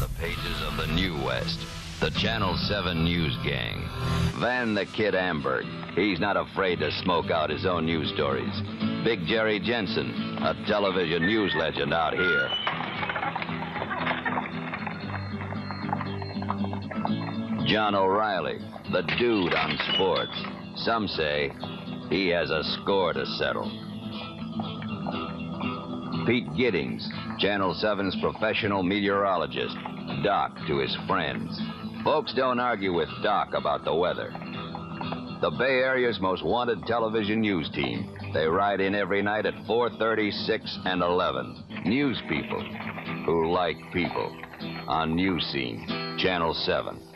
the pages of the New West, the Channel 7 news gang. Van the Kid Amberg. He's not afraid to smoke out his own news stories. Big Jerry Jensen, a television news legend out here. John O'Reilly, the dude on sports. Some say he has a score to settle. Pete Giddings, Channel 7's professional meteorologist, Doc to his friends. Folks don't argue with Doc about the weather. The Bay Area's most wanted television news team. They ride in every night at 4:30, 6, and 11. News people who like people on News Scene, Channel 7.